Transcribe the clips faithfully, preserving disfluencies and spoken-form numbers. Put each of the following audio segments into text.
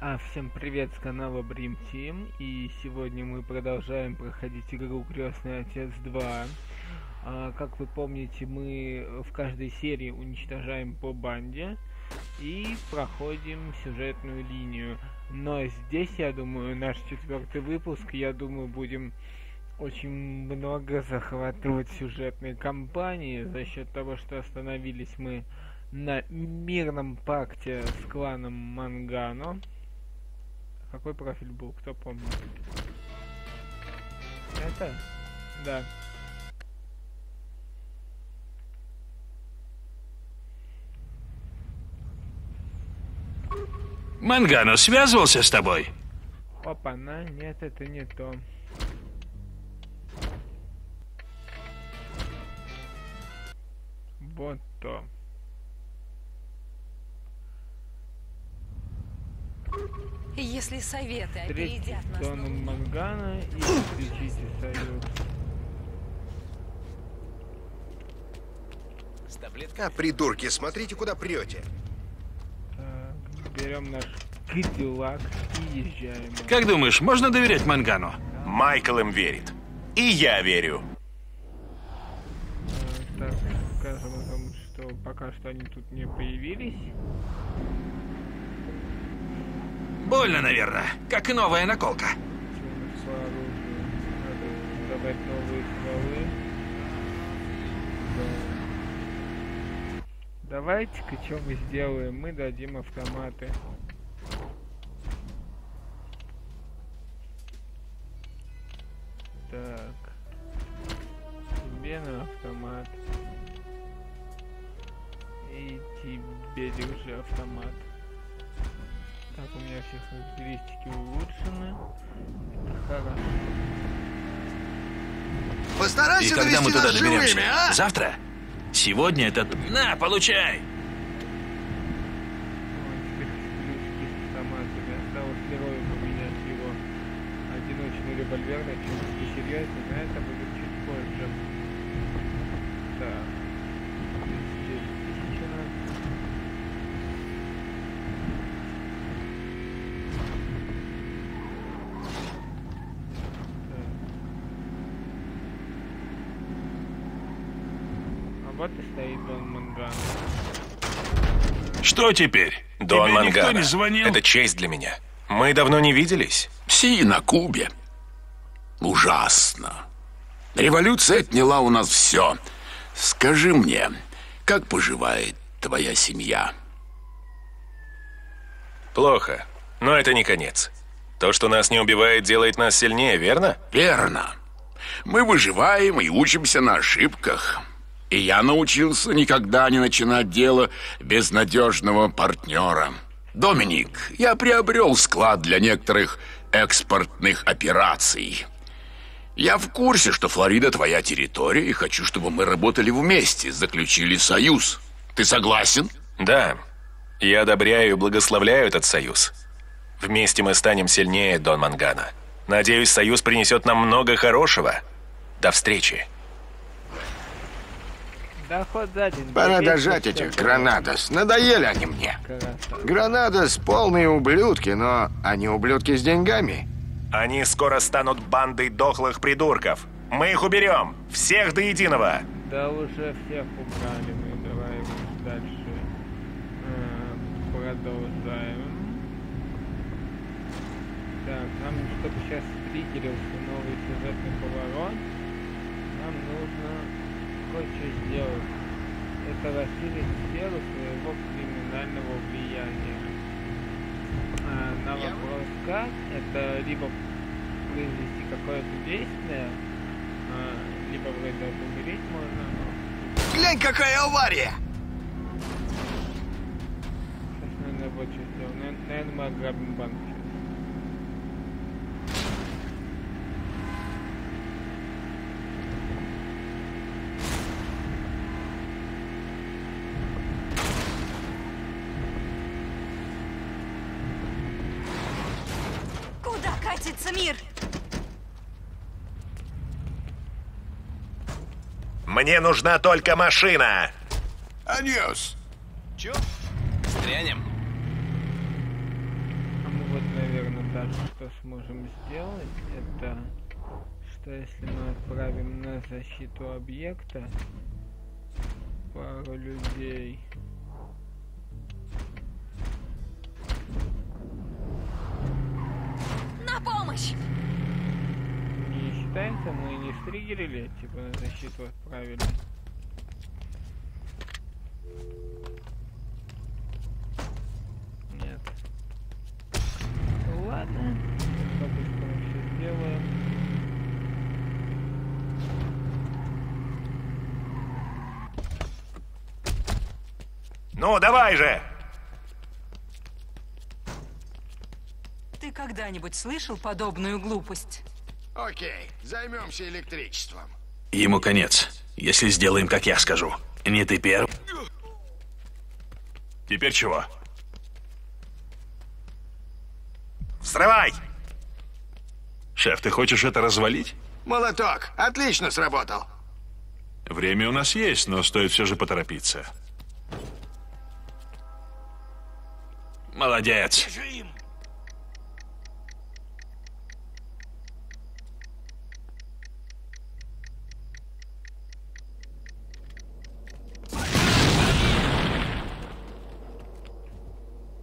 А всем привет с канала Брим Тим, и сегодня мы продолжаем проходить игру Крестный отец два. А, как вы помните, мы в каждой серии уничтожаем по банде и проходим сюжетную линию. Но здесь, я думаю, наш четвертый выпуск, я думаю, будем очень много захватывать сюжетной кампании за счет того, что остановились мы на мирном пакте с кланом Мангано. Какой профиль был, кто помнит? Это? Да. Мангано связывался с тобой? Опа-на, нет, это не то. Вот то. Если советы опередят нас... Доном Мангана и включите союз. С таблетками. Придурки, смотрите, куда прете. Так, берем наш кадиллак и езжаем. Как думаешь, можно доверять Мангану? Да. Майкл им верит. И я верю. Так, скажем о том, что пока что они тут не появились. Больно, наверное, как и новая наколка. Надо добавить новые стволы. Да. Давайте-ка, что мы сделаем? Мы дадим автоматы. Так. Тебе на автомат. И тебе держи автомат. Так, у меня все характеристики улучшены. Хорошо. Постарайся довести нас живыми, а? И когда мы туда доберемся? А? Завтра? Сегодня этот... На, получай! Осталось герою поменять его одиночный револьвер на чем-то серьезно, но это будет чуть позже. Так. Дон Манган. Что теперь? Дон Манган, не звонил? Это честь для меня. Мы давно не виделись. Все на Кубе. Ужасно. Революция отняла у нас все. Скажи мне, как поживает твоя семья? Плохо, но это не конец. То, что нас не убивает, делает нас сильнее, верно? Верно. Мы выживаем и учимся на ошибках. И я научился никогда не начинать дело без надежного партнера. Доминик, я приобрел склад для некоторых экспортных операций. Я в курсе, что Флорида твоя территория, и хочу, чтобы мы работали вместе, заключили союз. Ты согласен? Да. Я одобряю и благословляю этот союз. Вместе мы станем сильнее, Дон Мангана. Надеюсь, союз принесет нам много хорошего. До встречи. Пора дожать этих Гранадос. Надоели они мне. Гранадос полные ублюдки, но они ублюдки с деньгами. Они скоро станут бандой дохлых придурков. Мы их уберем. Всех до единого. Да уже всех убрали. Мы давай дальше продолжаем. Так, нам, чтобы сейчас триггерился новый сюжетный поворот, нам нужно... кое-что сделать. Это расширить сферу своего криминального влияния. А, на вопрос как, это либо произвести какое-то действие, а, либо вроде умереть можно. Но... Глянь, какая авария! Сейчас, наверное, вот что сделаем. Наверное, мы ограбим банк. Мир. Мне нужна только машина. Аньос. Чё? Стрянем. А мы так что сможем сделать, это что если мы отправим на защиту объекта пару людей, на помощь не считается, мы не стригерили, типа на защиту отправили. Ладно, допустим, мы все сделаем. Ну, давай же! Ты когда-нибудь слышал подобную глупость? Окей, займемся электричеством. Ему конец, если сделаем, как я скажу. Не ты первый. Теперь чего? Срывай! Шеф, ты хочешь это развалить? Молоток, отлично сработал. Время у нас есть, но стоит все же поторопиться. Молодец. Бежим.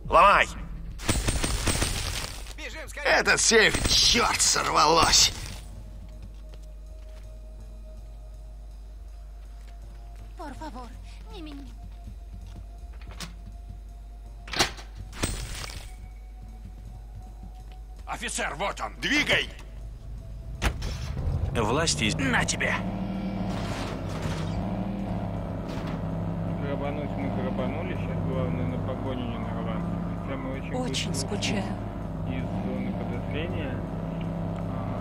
Ломай! Этот сейф, черт, сорвалось! Por favor, не меня. Офицер, вот он, двигай! Власти, на тебе! Грабануть мы грабанули, сейчас главное на погоню не нарваться. Хотя мы очень, очень скучаю. Из зоны подозрения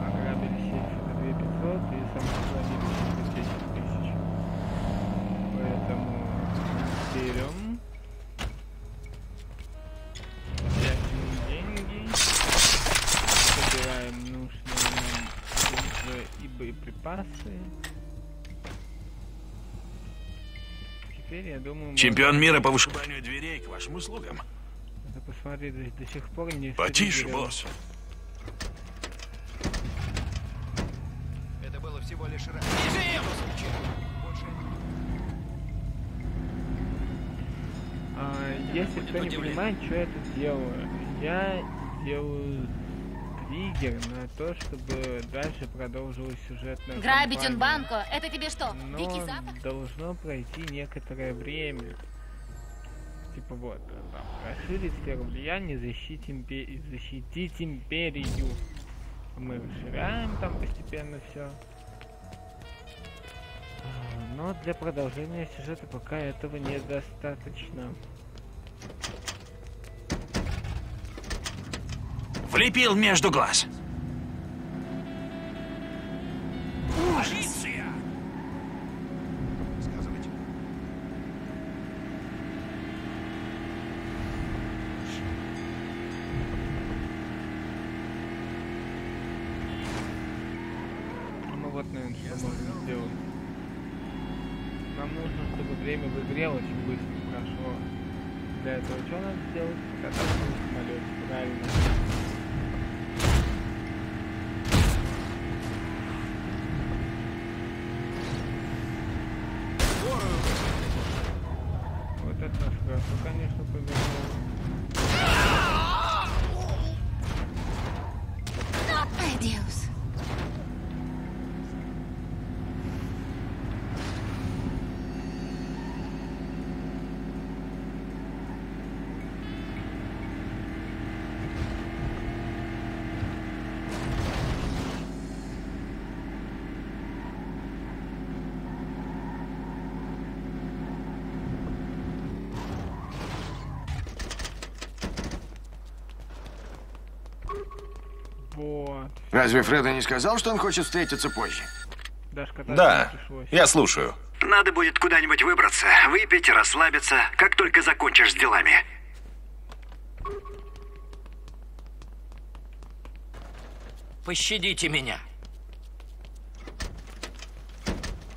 ограбили семьдесят две тысячи пятьсот и самоуправили десять тысяч. Поэтому берем. Тратим деньги. Собираем нужные нам средства и боеприпасы. Теперь, я думаю... Чемпион мира по вышибанию дверей к вашим услугам. Посмотри, до, до сих пор не... Потише, босс. Это было всего лишь раз. А, если кто не понимает, что я тут делаю, я делаю триггер на то, чтобы дальше продолжилось сюжетное. Грабить он банку, это тебе что? Но должно пройти некоторое время. Типа вот, там, расширить сферу влияния, защитить, импе... защитить империю. Мы расширяем там постепенно все. Но для продолжения сюжета пока этого недостаточно. Влепил между глаз. Полиция! Время в игре очень быстро прошло. Для этого что надо сделать? Покататься на самолете, правильно. Вот это нас хорошо, конечно, повезло. Разве Фредо не сказал, что он хочет встретиться позже? Да, я слушаю. Надо будет куда-нибудь выбраться, выпить, расслабиться, как только закончишь с делами. Пощадите меня.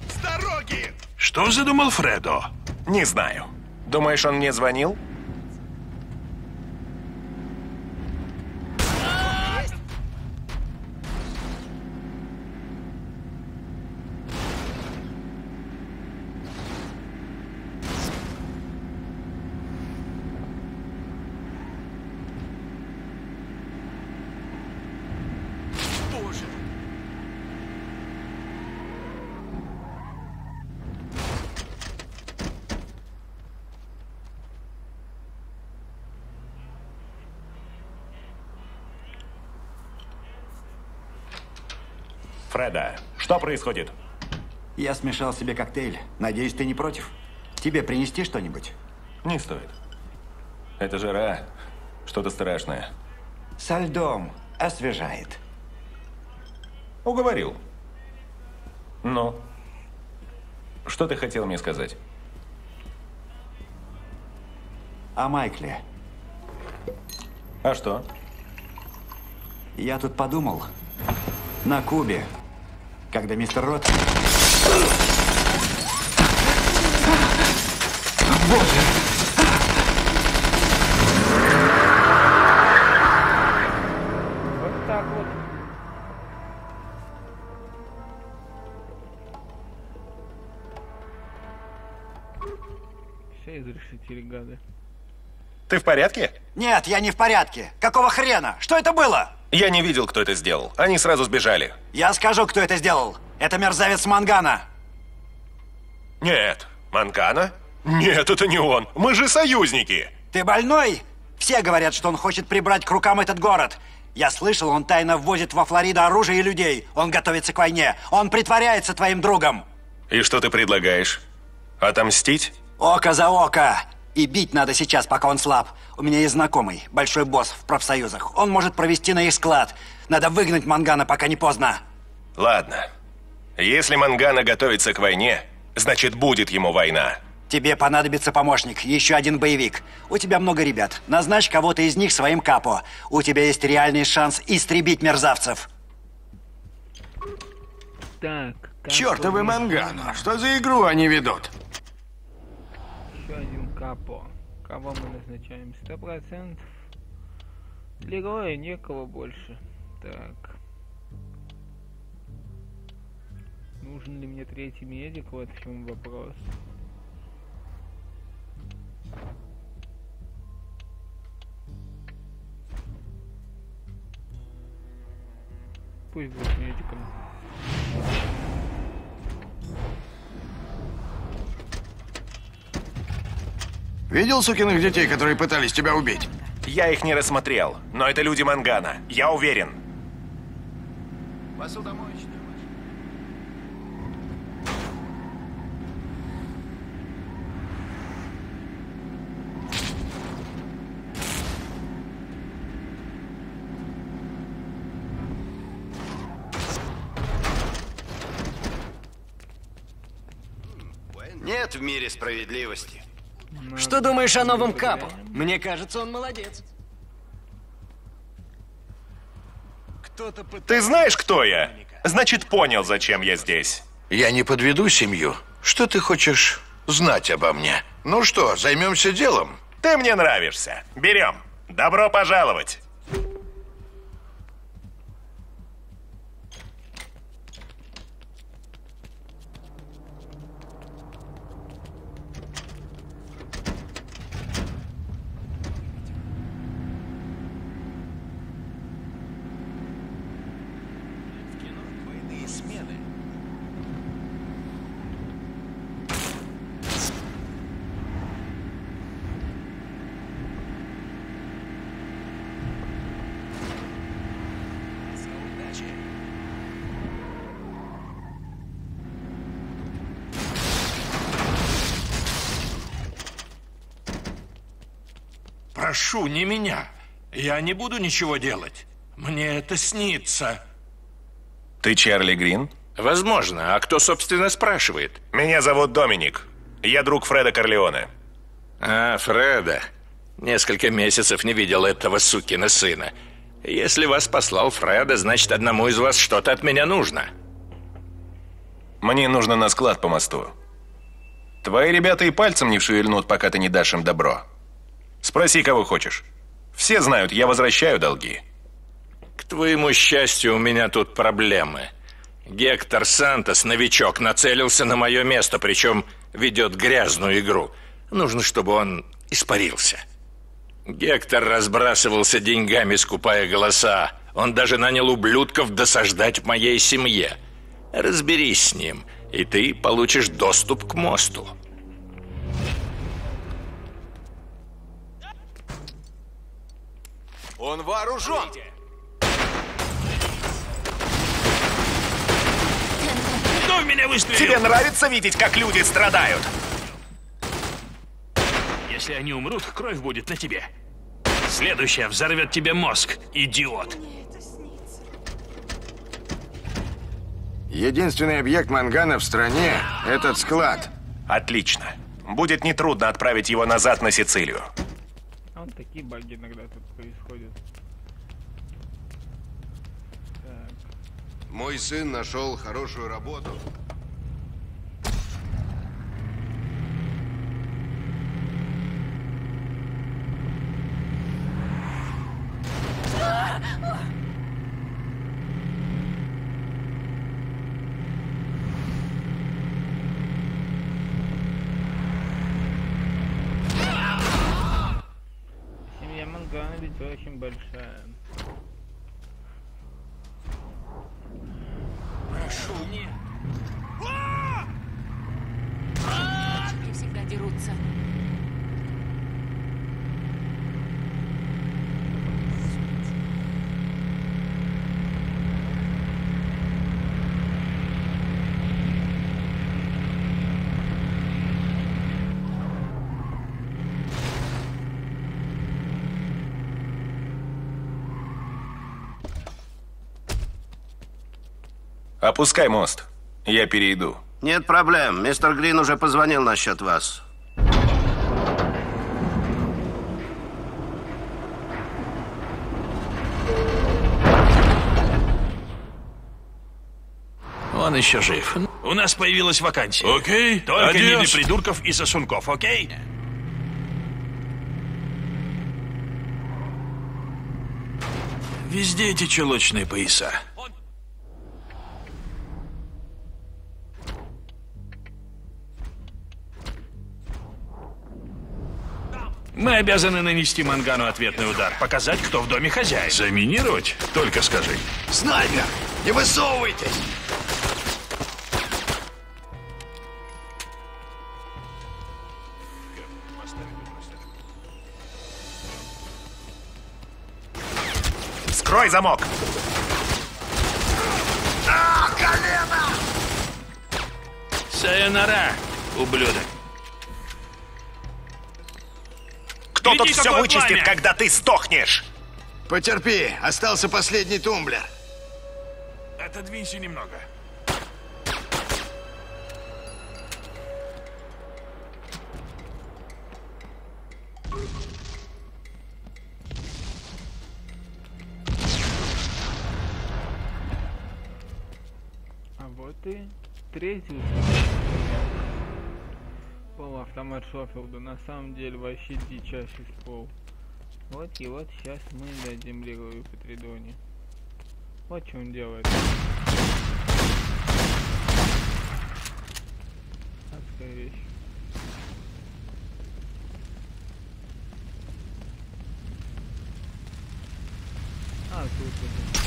С дороги! Что задумал Фредо? Не знаю. Думаешь, он мне звонил? хуже. Фредо, что происходит? Я смешал себе коктейль. Надеюсь, ты не против? Тебе принести что-нибудь? Не стоит. Это жара. Что-то страшное. Со льдом. Освежает. Уговорил. Ну, что ты хотел мне сказать? О Майкле. А что? Я тут подумал. На Кубе, когда мистер Рот... Боже! Ты в порядке? Нет, я не в порядке. Какого хрена? Что это было? Я не видел, кто это сделал. Они сразу сбежали. Я скажу, кто это сделал. Это мерзавец Мангано. Нет. Мангано? Нет, это не он. Мы же союзники. Ты больной? Все говорят, что он хочет прибрать к рукам этот город. Я слышал, он тайно ввозит во Флориду оружие и людей. Он готовится к войне. Он притворяется твоим другом. И что ты предлагаешь? Отомстить? Око за око. И бить надо сейчас, пока он слаб. У меня есть знакомый, большой босс в профсоюзах. Он может провести на их склад. Надо выгнать Мангано, пока не поздно. Ладно. Если Мангано готовится к войне, значит, будет ему война. Тебе понадобится помощник, еще один боевик. У тебя много ребят. Назначь кого-то из них своим капо. У тебя есть реальный шанс истребить мерзавцев. Так, чертовы Мангано. Что за игру они ведут? Капо. Кого мы назначаем? сто процентов. Для героя некого больше. Так. Нужен ли мне третий медик? Вот в чем вопрос. Пусть будет медиком. Видел сукиных детей, которые пытались тебя убить? Я их не рассмотрел, но это люди Мангано, я уверен. Нет в мире справедливости. Что думаешь о новом капо? Мне кажется, он молодец. Ты знаешь, кто я? Значит, понял, зачем я здесь. Я не подведу семью. Что ты хочешь знать обо мне? Ну что, займемся делом? Ты мне нравишься. Берем. Добро пожаловать. Прошу, не меня. Я не буду ничего делать. Мне это снится. Ты Чарли Грин? Возможно. А кто, собственно, спрашивает? Меня зовут Доминик. Я друг Фредо Корлеоне. А, Фредо. Несколько месяцев не видел этого сукина сына. Если вас послал Фредо, значит, одному из вас что-то от меня нужно. Мне нужно на склад по мосту. Твои ребята и пальцем не шевельнут, пока ты не дашь им добро. Спроси, кого хочешь. Все знают, я возвращаю долги. К твоему счастью, у меня тут проблемы. Гектор Сантос, новичок, нацелился на мое место, причем ведет грязную игру. Нужно, чтобы он испарился. Гектор разбрасывался деньгами, скупая голоса. Он даже нанял ублюдков досаждать моей семье. Разберись с ним, и ты получишь доступ к мосту. Он вооружен! Кто в меня выстрелил? Тебе нравится видеть, как люди страдают? Если они умрут, кровь будет на тебе. Следующая взорвет тебе мозг, идиот. Единственный объект Мангана в стране – этот склад. Отлично. Будет нетрудно отправить его назад на Сицилию. А вот такие баги иногда тут происходят. Так. Мой сын нашел хорошую работу. Очень большая. Прошу не. Мальчики всегда дерутся. Опускай мост. Я перейду. Нет проблем. Мистер Грин уже позвонил насчет вас. Он еще жив. У нас появилась вакансия. Окей. Только Адиос. Не для придурков и сосунков, окей? Везде эти чулочные пояса. Мы обязаны нанести Мангану ответный удар. Показать, кто в доме хозяин. Заминировать? Только скажи. Снайпер, не высовывайтесь! Скрой замок! Ах, колено! Сайонара, ублюдок. Кто тут все вычистит, когда ты сдохнешь? Потерпи, остался последний тумблер. Отодвинься немного. А вот и третий. Полуавтомат Шофилда, на самом деле вообще дичайший ствол. Вот и вот сейчас мы дадим левую по Тридоне. Вот что он делает. Адская вещь. А, тут вот.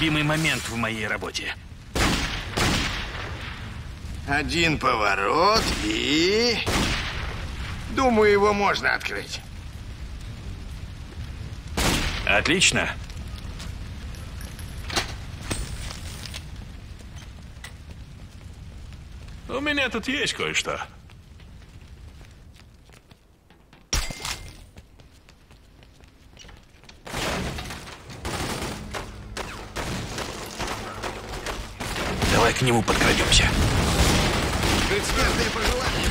Любимый момент в моей работе. Один поворот и... Думаю, его можно открыть. Отлично. У меня тут есть кое-что. К нему подкрадемся. Экспертные пожелания.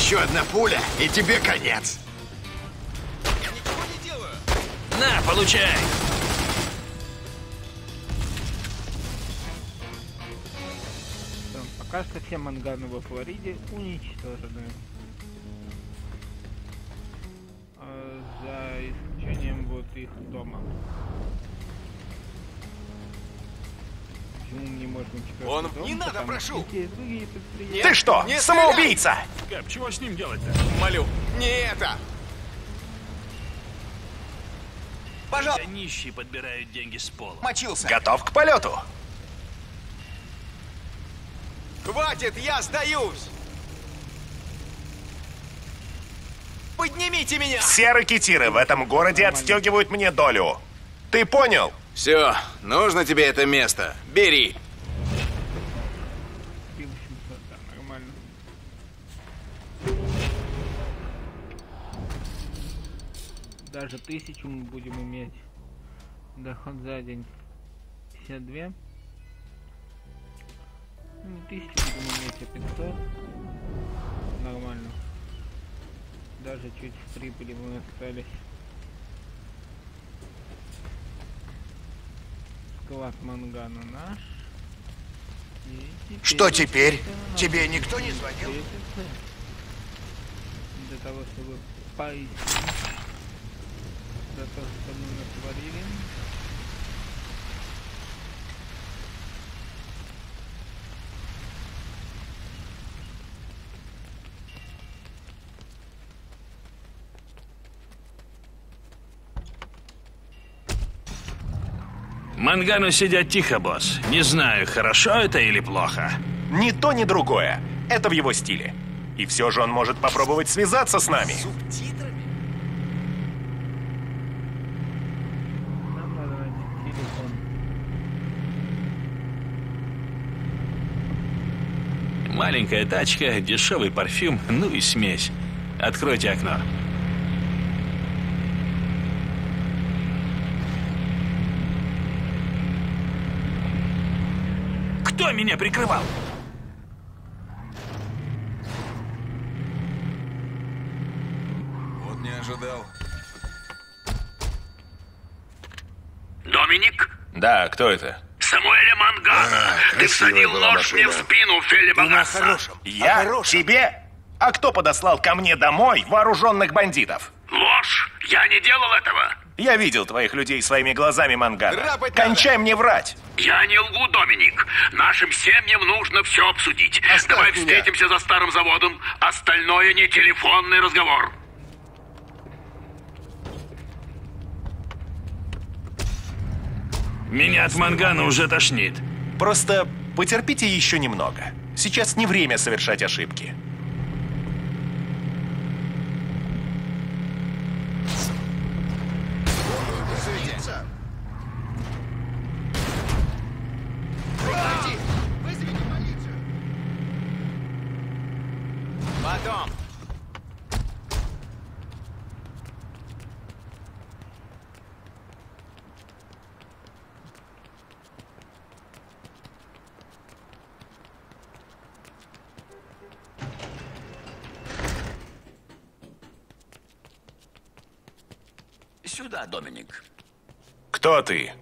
Еще одна пуля, и тебе конец. Ничего не делаю. На, получай. Пока что все манганы во Флориде уничтожены. За исключением вот их дома. Не можем Он... дом, не надо, прошу! Нет, ты что, не самоубийца? Кэп, чего с ним делать-то? Молю, не это! Пожалуйста! Нищие подбирают деньги с пола. Мочился! Готов к полету! Хватит, я сдаюсь! Поднимите меня! Все ракетиры в этом городе отстегивают мне долю. Ты понял? Все, нужно тебе это место. Бери. Даже тысячу мы будем иметь доход за день. пятьдесят два. Ну, тысячу будем иметь, а пятьсот. Нормально. Даже чуть в прибыли мы остались. Склад Мангана наш. Теперь что теперь? Тебе никто не звонил? Для того, чтобы пояснить за то, что мы натворили. Мангану сидят тихо, босс. Не знаю, хорошо это или плохо. Ни то, ни другое. Это в его стиле. И все же он может попробовать связаться с нами. Субтитрами? Нам надо найти телефон. Маленькая тачка, дешевый парфюм, ну и смесь. Откройте окно. Кто меня прикрывал? Вот не ожидал. Доминик? Да, кто это? Самуэль Манган. А, ты всадил нож мне в спину, Фели Багаса. Я? Хорошем. Тебе? А кто подослал ко мне домой вооруженных бандитов? Ложь! Я не делал этого! Я видел твоих людей своими глазами, Манган. Кончай мне врать! Я не лгу, Доминик. Нашим семьям нужно все обсудить. Оставь Давай меня. Встретимся за старым заводом. Остальное не телефонный разговор. Меня от Мангана уже тошнит. Просто потерпите еще немного. Сейчас не время совершать ошибки. Сюда, Доминик. Кто ты?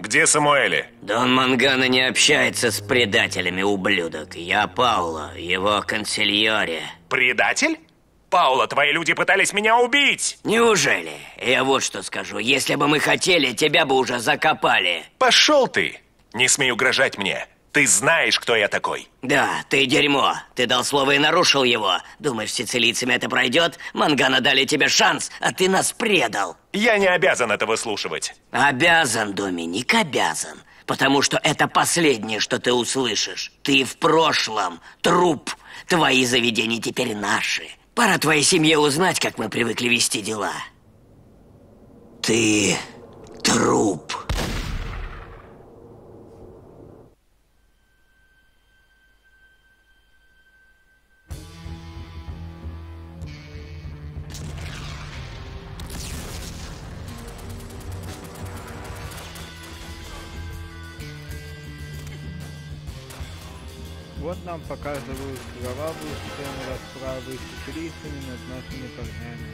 Где Самуэли? Дон Мангано не общается с предателями, ублюдок. Я Пауло, его консильоре. Предатель? Пауло, твои люди пытались меня убить! Неужели? Я вот что скажу. Если бы мы хотели, тебя бы уже закопали. Пошел ты! Не смей угрожать мне. Ты знаешь, кто я такой. Да, ты дерьмо. Ты дал слово и нарушил его. Думаешь, с сицилийцами это пройдет? Мангано дали тебе шанс, а ты нас предал. Я не обязан это выслушивать. Обязан, Доминик, обязан. Потому что это последнее, что ты услышишь. Ты в прошлом. Труп. Твои заведения теперь наши. Пора твоей семье узнать, как мы привыкли вести дела. Ты труп. Вот нам показывают кровавую сцену расправы с сицилийцами над нашими парнями.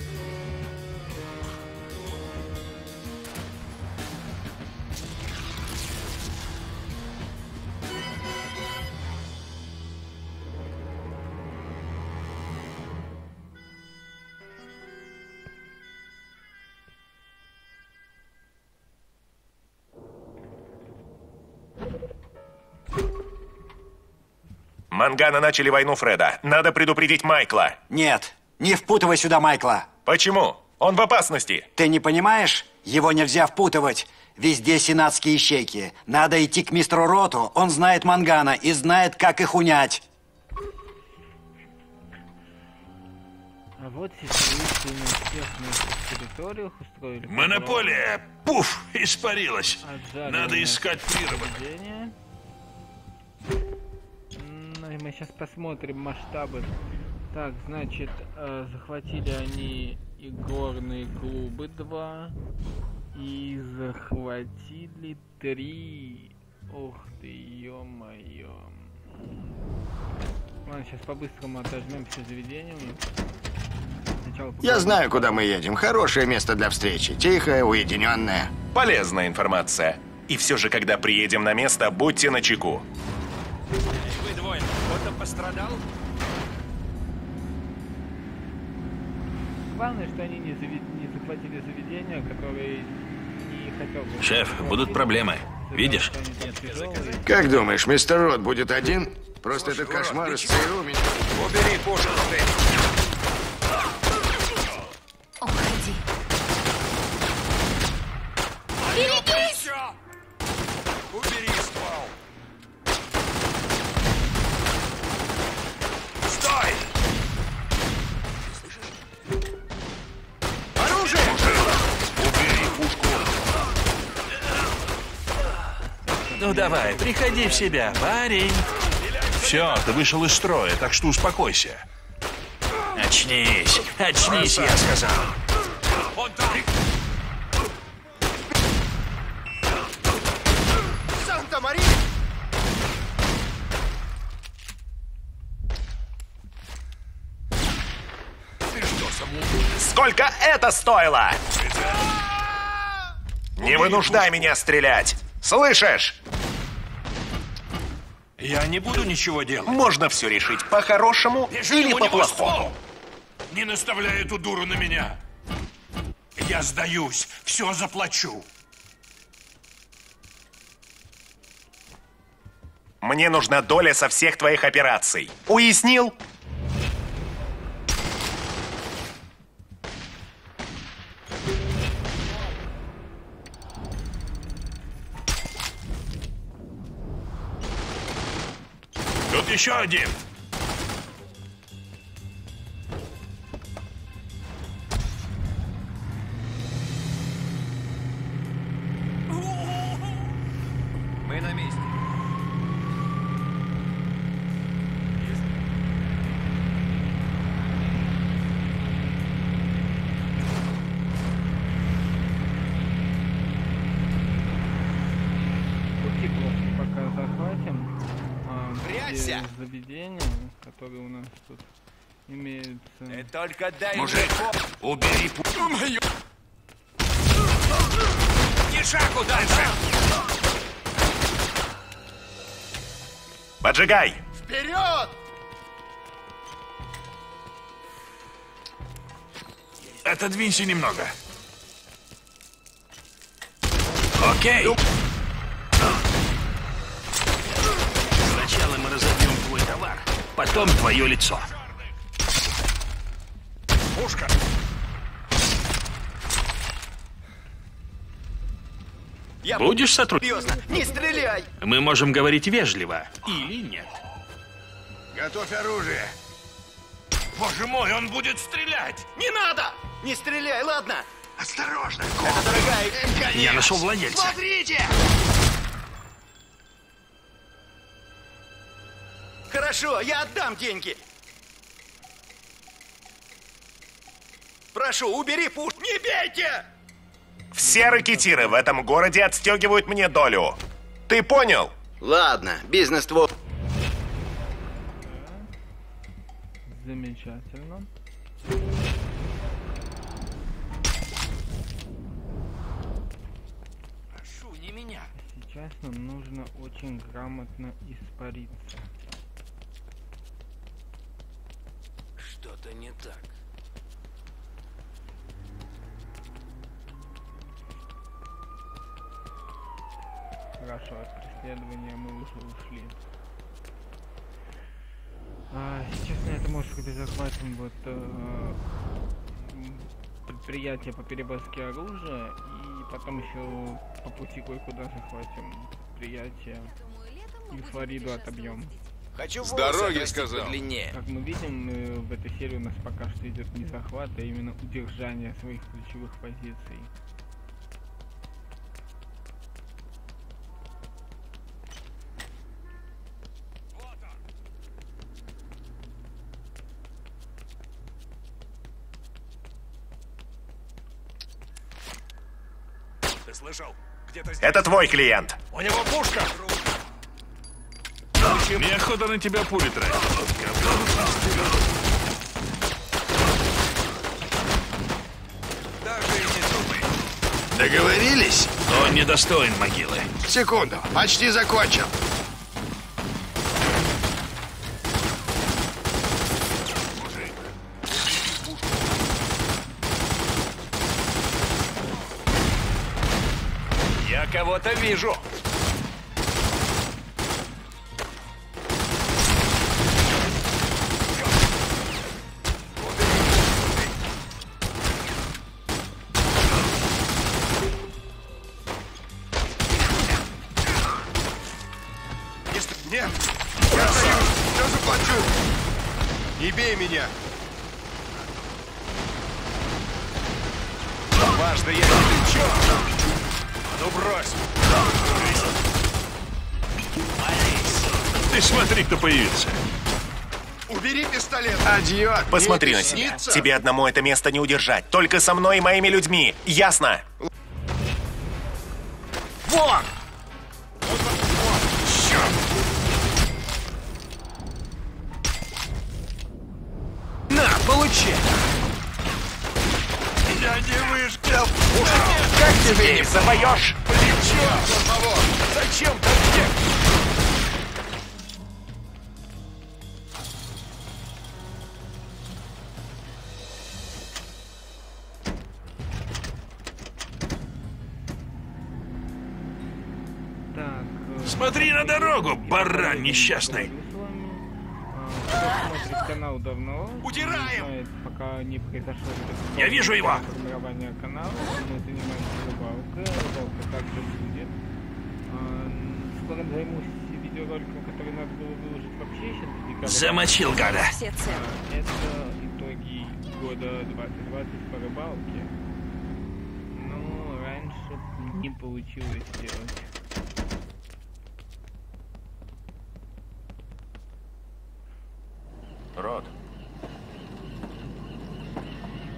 Мангано начали войну Фреда. Надо предупредить Майкла. Нет, не впутывай сюда Майкла. Почему? Он в опасности. Ты не понимаешь? Его нельзя впутывать. Везде сенатские ищейки. Надо идти к мистеру Роту. Он знает Мангано и знает, как их унять. А вот сицилийцы на всех наших территориях устроили... Монополия! Пуф! Испарилась. Отжали. Надо искать природок. Мы сейчас посмотрим масштабы. Так, значит, э, захватили они и горные клубы два, и захватили три. Ох ты, ё-моё. Ладно, сейчас по-быстрому отожмем все заведения. Я знаю, куда мы едем. Хорошее место для встречи. Тихое, уединенное. Полезная информация. И все же, когда приедем на место, будьте начеку. Кто-то пострадал? Главное, что они не, завед... не захватили заведения, которые не хотел бы... Шеф, будут проблемы. Видишь? Как думаешь, мистер Рот будет один? Просто этот кошмар из ЦРУ меня... Убери пушку, ты! Уходи. Берегись! Убери ствол! Оружие! Убери пушку! Ну давай, приходи в себя, парень. Все, ты вышел из строя, так что успокойся. Очнись, очнись, я сказал. Сколько это стоило? Не вынуждай меня стрелять. Слышишь? Я не буду ничего делать. Можно все решить по-хорошему или по-плохому. Не наставляй эту дуру на меня. Я сдаюсь. Все заплачу. Мне нужна доля со всех твоих операций. Уяснил? Еще один. Мы на месте. Пути пока захватим. Заведения, которые у нас тут имеются. Ты только дай мужик, мне... убери пушку. Ни шагу дальше. Поджигай. Вперед! Отодвинься немного. Окей. Мы разобьем твой товар, потом твое лицо. Пушка. Будешь сотрудничать? Не стреляй! Мы можем говорить вежливо или нет. Готовь оружие. Боже мой, он будет стрелять! Не надо! Не стреляй, ладно? Осторожно! Это дорогая... Конечно. Я нашел владельца. Смотрите! Хорошо, я отдам деньги. Прошу, убери пушку. Не бейте! Все ракетиры в этом городе отстегивают мне долю. Ты понял? Ладно, бизнес твой. Замечательно. Прошу, не меня. Сейчас нам нужно очень грамотно испариться. Что-то не так. Хорошо, от преследования мы уже ушли. А, сейчас на этом мужике захватим вот э, предприятие по перевозке оружия, и потом еще по пути кое-куда захватим предприятие и Флориду отобьем. Хочу с дороги, сказал. Длиннее. Как мы видим, э, в этой серии у нас пока что идет не захват, а именно удержание своих ключевых позиций. Это твой клиент. У него пушка. Мне охота на тебя пули тратить. Договорились? Он не достоин могилы. Секунду, почти закончил. Кого-то вижу. Если нет, я стою, я заплачу. Не бей меня. Важно, я не кричу. Ну брось! Ты смотри, кто появился. Убери пистолет! Адьё! Посмотри на себя. Тебе одному это место не удержать. Только со мной и моими людьми. Ясно? Вон! Черт! На, получи! Я не выжил! Как тебе не запоешь? Плечо! Зачем ты мне? Смотри на дорогу, баран несчастный! Канал давно. Удираем! Знает, пока не произошло. Я вижу его! Формирование канала. Мы занимаемся рыбалкой. Рыбалка также будет. Скоро займусь видеороликом, который надо было выложить вообще сейчас. Замочил года. Это итоги года двадцать двадцать по рыбалке. Но раньше не получилось сделать. Рот.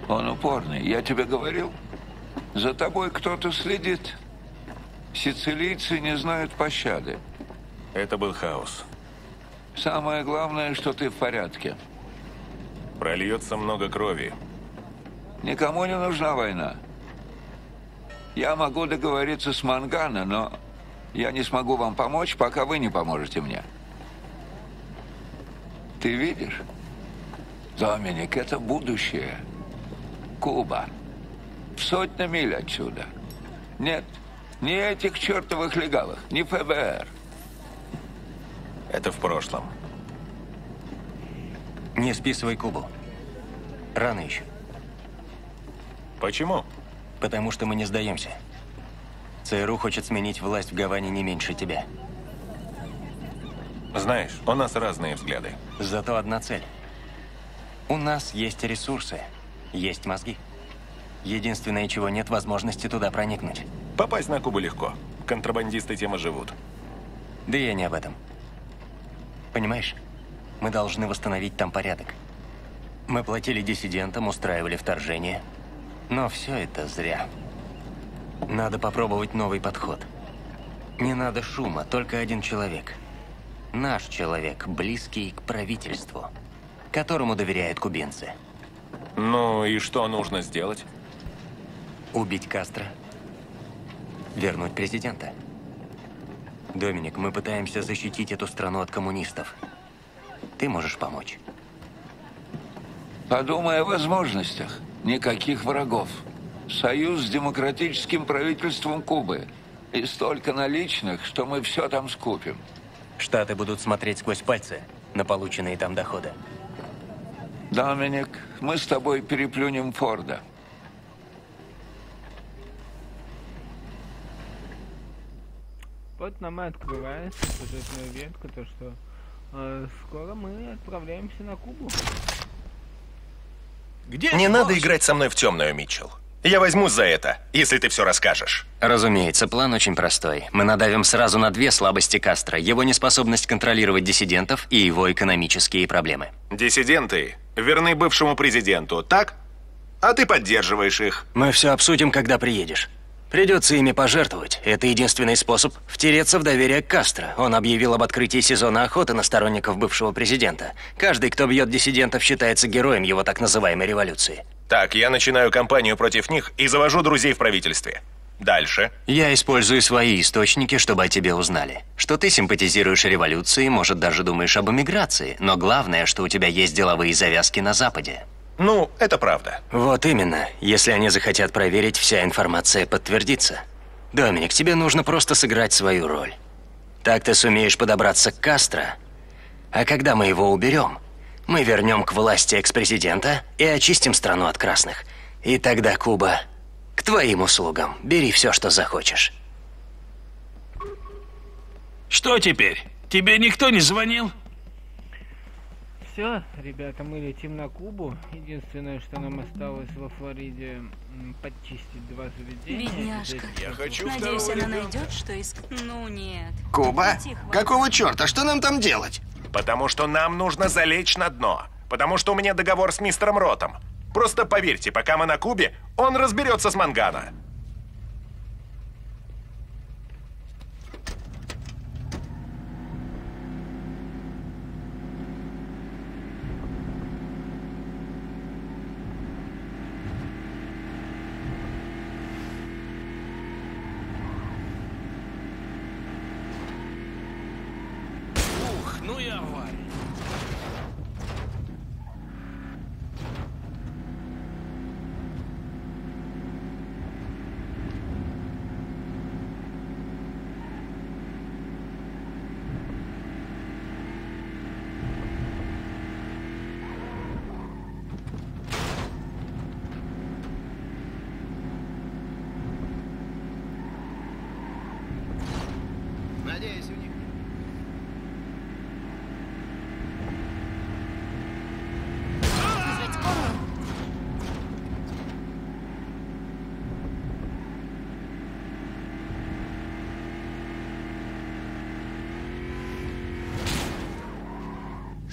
Он упорный, я тебе говорил. За тобой кто-то следит. Сицилийцы не знают пощады. Это был хаос. Самое главное, что ты в порядке. Прольется много крови. Никому не нужна война. Я могу договориться с Мангано, но я не смогу вам помочь, пока вы не поможете мне. Ты видишь? Доминик, это будущее. Куба. Сотня миль отсюда. Нет, ни этих чертовых легалов, ни ФБР. Это в прошлом. Не списывай Кубу. Рано еще. Почему? Потому что мы не сдаемся. ЦРУ хочет сменить власть в Гаване не меньше тебя. Знаешь, у нас разные взгляды. Зато одна цель. У нас есть ресурсы, есть мозги. Единственное, чего нет, возможности туда проникнуть. Попасть на Кубу легко. Контрабандисты тем и живут. Да я не об этом. Понимаешь, мы должны восстановить там порядок. Мы платили диссидентам, устраивали вторжение. Но все это зря. Надо попробовать новый подход. Не надо шума, только один человек. Наш человек, близкий к правительству, которому доверяют кубинцы. Ну и что нужно сделать? Убить Кастро. Вернуть президента. Доминик, мы пытаемся защитить эту страну от коммунистов. Ты можешь помочь. Подумай о возможностях. Никаких врагов. Союз с демократическим правительством Кубы. И столько наличных, что мы все там скупим. Штаты будут смотреть сквозь пальцы на полученные там доходы. Доминик, мы с тобой переплюнем Форда. Вот нам и открывается сюжетная ветка, то что э, скоро мы отправляемся на Кубу. Где Не надо можешь? играть со мной в темную, Митчелл. Я возьму за это, если ты все расскажешь. Разумеется, план очень простой. Мы надавим сразу на две слабости Кастро. Его неспособность контролировать диссидентов и его экономические проблемы. Диссиденты верны бывшему президенту, так? А ты поддерживаешь их. Мы все обсудим, когда приедешь. Придется ими пожертвовать. Это единственный способ втереться в доверие к Кастро. Он объявил об открытии сезона охоты на сторонников бывшего президента. Каждый, кто бьет диссидентов, считается героем его так называемой революции. Так, я начинаю кампанию против них и завожу друзей в правительстве. Дальше. Я использую свои источники, чтобы о тебе узнали. Что ты симпатизируешь революции, может, даже думаешь об эмиграции. Но главное, что у тебя есть деловые завязки на Западе. Ну, это правда. Вот именно. Если они захотят проверить, вся информация подтвердится. Доминик, тебе нужно просто сыграть свою роль. Так ты сумеешь подобраться к Кастро. А когда мы его уберем... Мы вернем к власти экс-президента и очистим страну от красных. И тогда, Куба, к твоим услугам. Бери все, что захочешь. Что теперь? Тебе никто не звонил? Все, ребята, мы летим на Кубу. Единственное, что нам осталось во Флориде, подчистить два заведения. Бедняжка. Я хочу Надеюсь, второго она ребенка. найдет, что иск... Ну нет. Куба? Тихо. Какого черта? Что нам там делать? Потому что нам нужно залечь на дно. Потому что у меня договор с мистером Ротом. Просто поверьте, пока мы на Кубе, он разберется с Мангано.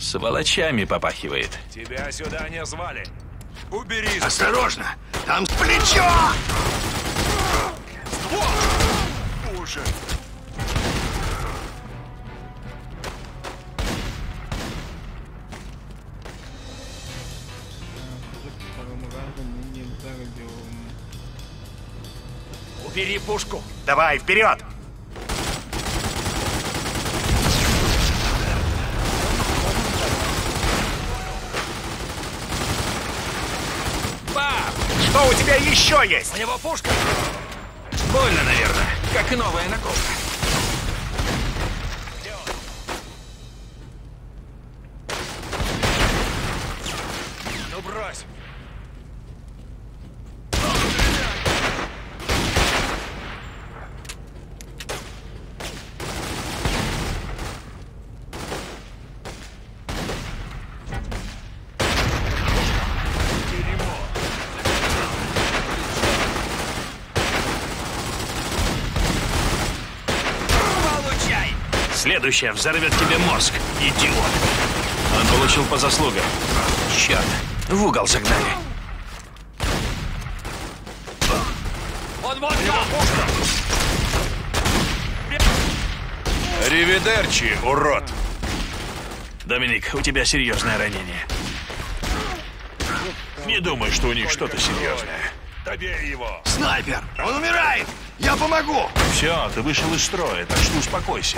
Сволочами попахивает. Тебя сюда не звали. Уберись. Осторожно! Там с плечо! Ствол! Ужас! Убери пушку! Давай, вперед! Что у тебя еще есть? У него пушка. Больно, наверное. Как и новая наколка. Ну брось. Следующая взорвет тебе мозг, идиот. Он получил по заслугам. Черт, в угол загнали. Он вон там! Ривидерчи, урод! Доминик, у тебя серьезное ранение. Не думаю, что у них что-то серьезное. Добей его! Снайпер! Он умирает! Я помогу! Все, ты вышел из строя, так что успокойся.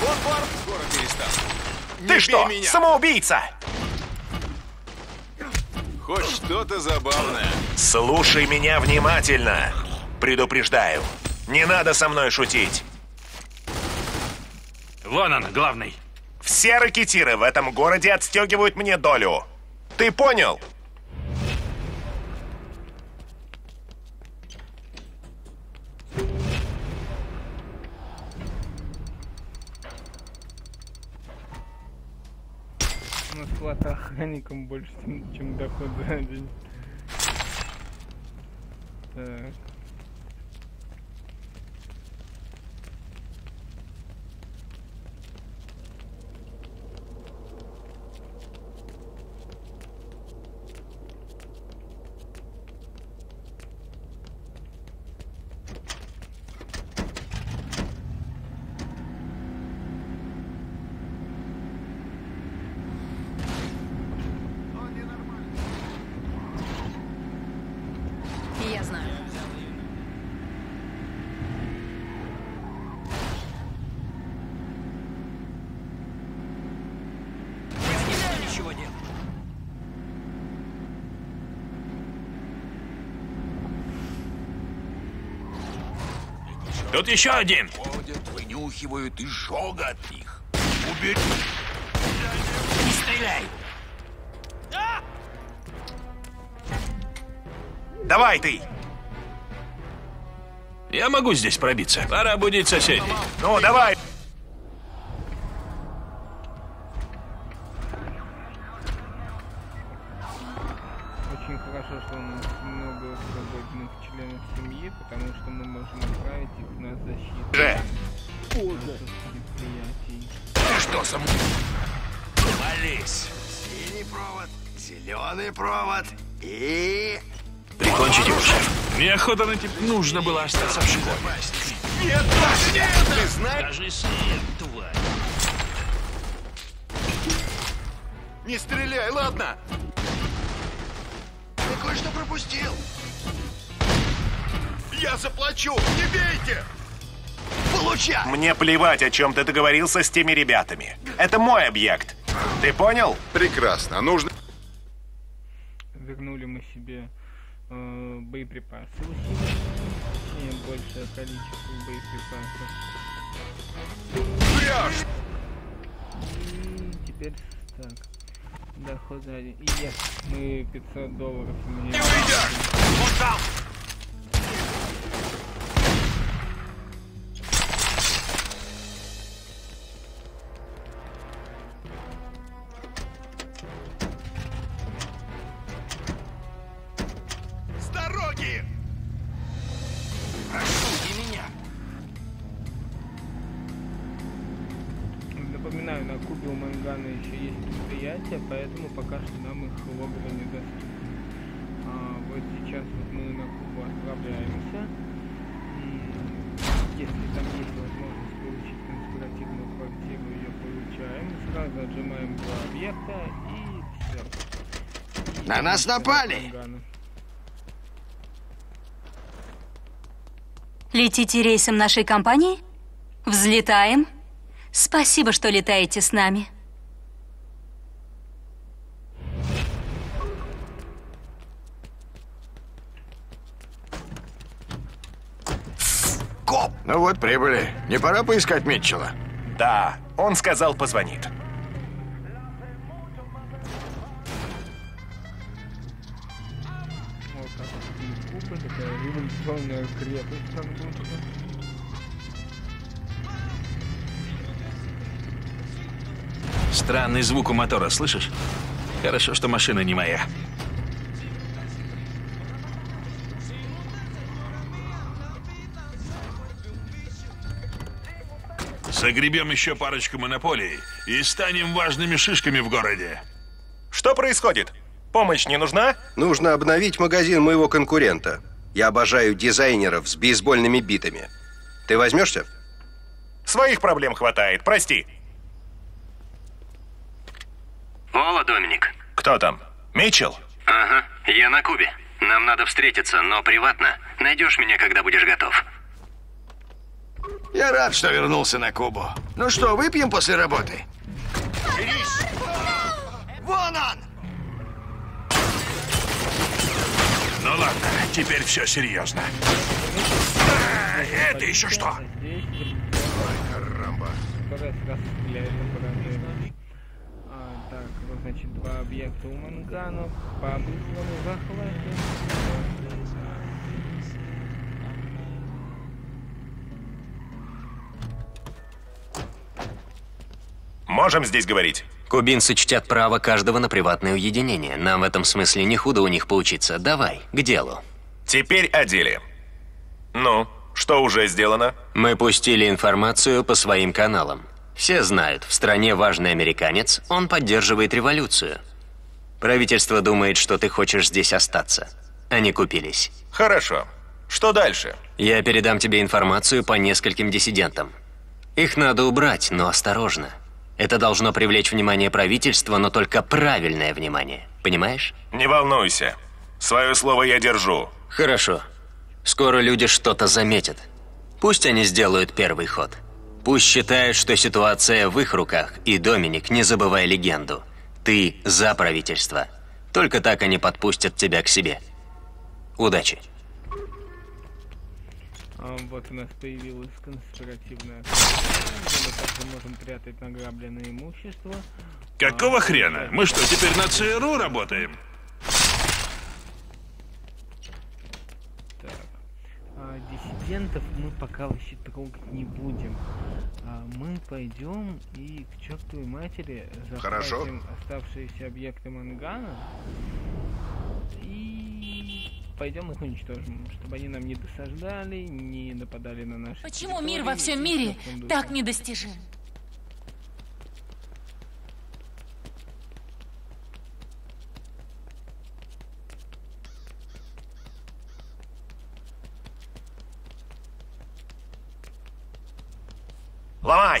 Вот бар! Скоро перестану. Ты что, меня. Самоубийца? Хоть что-то забавное. Слушай меня внимательно. Предупреждаю. Не надо со мной шутить. Вон он, главный. Все ракетиры в этом городе отстегивают мне долю. Ты понял? Плата охранникам больше, чем доход за день. Так. Тут еще один. Ходят, вынюхивают и жога от них. Убери. Не стреляй. А! Давай ты. Я могу здесь пробиться. Пора будить соседей. Ну, давай. Очень хорошо, что у нас много свободных членов семьи, потому что мы можем отправить их на защиту. Же! Ты что, сам? Молись! Синий провод, зеленый провод и... Прикончите уже. Неохота на тебя. Нужно было остаться в школе. Нет, нет, ты знаешь? Даже снег, тварь. Не стреляй, ладно? Я кое-что пропустил. Я заплачу, не бейте! Получай! Мне плевать, о чем ты договорился с теми ребятами. Это мой объект. Ты понял? Прекрасно, нужно... Вернули мы себе э, боеприпасы. Точнее, большее количество боеприпасов. Пряж! И теперь так. Доход за один. И я. Мы пятьсот долларов. Мне... Ты уйдешь! Устал! С дороги! Прошу меня! Напоминаю, на Кубе у Мангана еще есть предприятие, поэтому пока что нам их логова не даст. А, вот сейчас вот мы на Кубу отправляемся. Если там есть возможность получить конспиративную квартиру, ее получаем. Сразу отжимаем два объекта и все. И на нас напали! Мангана. Летите рейсом нашей компании? Взлетаем. Спасибо, что летаете с нами. Коп! Ну вот, прибыли. Не пора поискать Митчелла? Да, он сказал, позвонит. Вот так вот. Куба, такая революционная крепость там будет. Странный звук у мотора, слышишь? Хорошо, что машина не моя. Загребем еще парочку монополий и станем важными шишками в городе. Что происходит? Помощь не нужна? Нужно обновить магазин моего конкурента. Я обожаю дизайнеров с бейсбольными битами. Ты возьмешься? Своих проблем хватает, прости. Ола, Доминик. Кто там? Митчелл? Ага, я на Кубе. Нам надо встретиться, но приватно. Найдешь меня, когда будешь готов. Я рад, что вернулся на Кубу. Ну что, выпьем после работы? Вон он! Ну ладно, теперь все серьезно. А, это еще что? Ой, карамба. Так, значит, два объекта у Мангано. По обычному захвату. Можем здесь говорить? Кубинцы чтят право каждого на приватное уединение. Нам в этом смысле не худо у них поучиться. Давай, к делу. Теперь о деле. Ну, что уже сделано? Мы пустили информацию по своим каналам. Все знают, в стране важный американец, он поддерживает революцию. Правительство думает, что ты хочешь здесь остаться. Они купились. Хорошо. Что дальше? Я передам тебе информацию по нескольким диссидентам. Их надо убрать, но осторожно. Это должно привлечь внимание правительства, но только правильное внимание. Понимаешь? Не волнуйся. Свое слово я держу. Хорошо. Скоро люди что-то заметят. Пусть они сделают первый ход. Пусть считают, что ситуация в их руках. И, Доминик, не забывай легенду. Ты за правительство. Только так они подпустят тебя к себе. Удачи. Вот у нас появилась конспиративная схема, как мы можем прятать награбленное имущество. Какого а, хрена? Мы что, теперь на ЦРУ работаем? Так. А, диссидентов мы пока вообще трогать не будем. А, мы пойдем и к чертовой матери захватим оставшиеся объекты Мангано. И... пойдем их уничтожим, чтобы они нам не досаждали, не нападали на наши... Почему мир во всем мире так недостижим? Ломай!